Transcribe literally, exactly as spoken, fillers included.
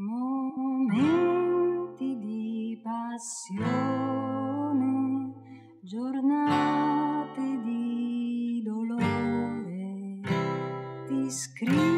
Momenti di passione, giornate di dolore, ti scrivo.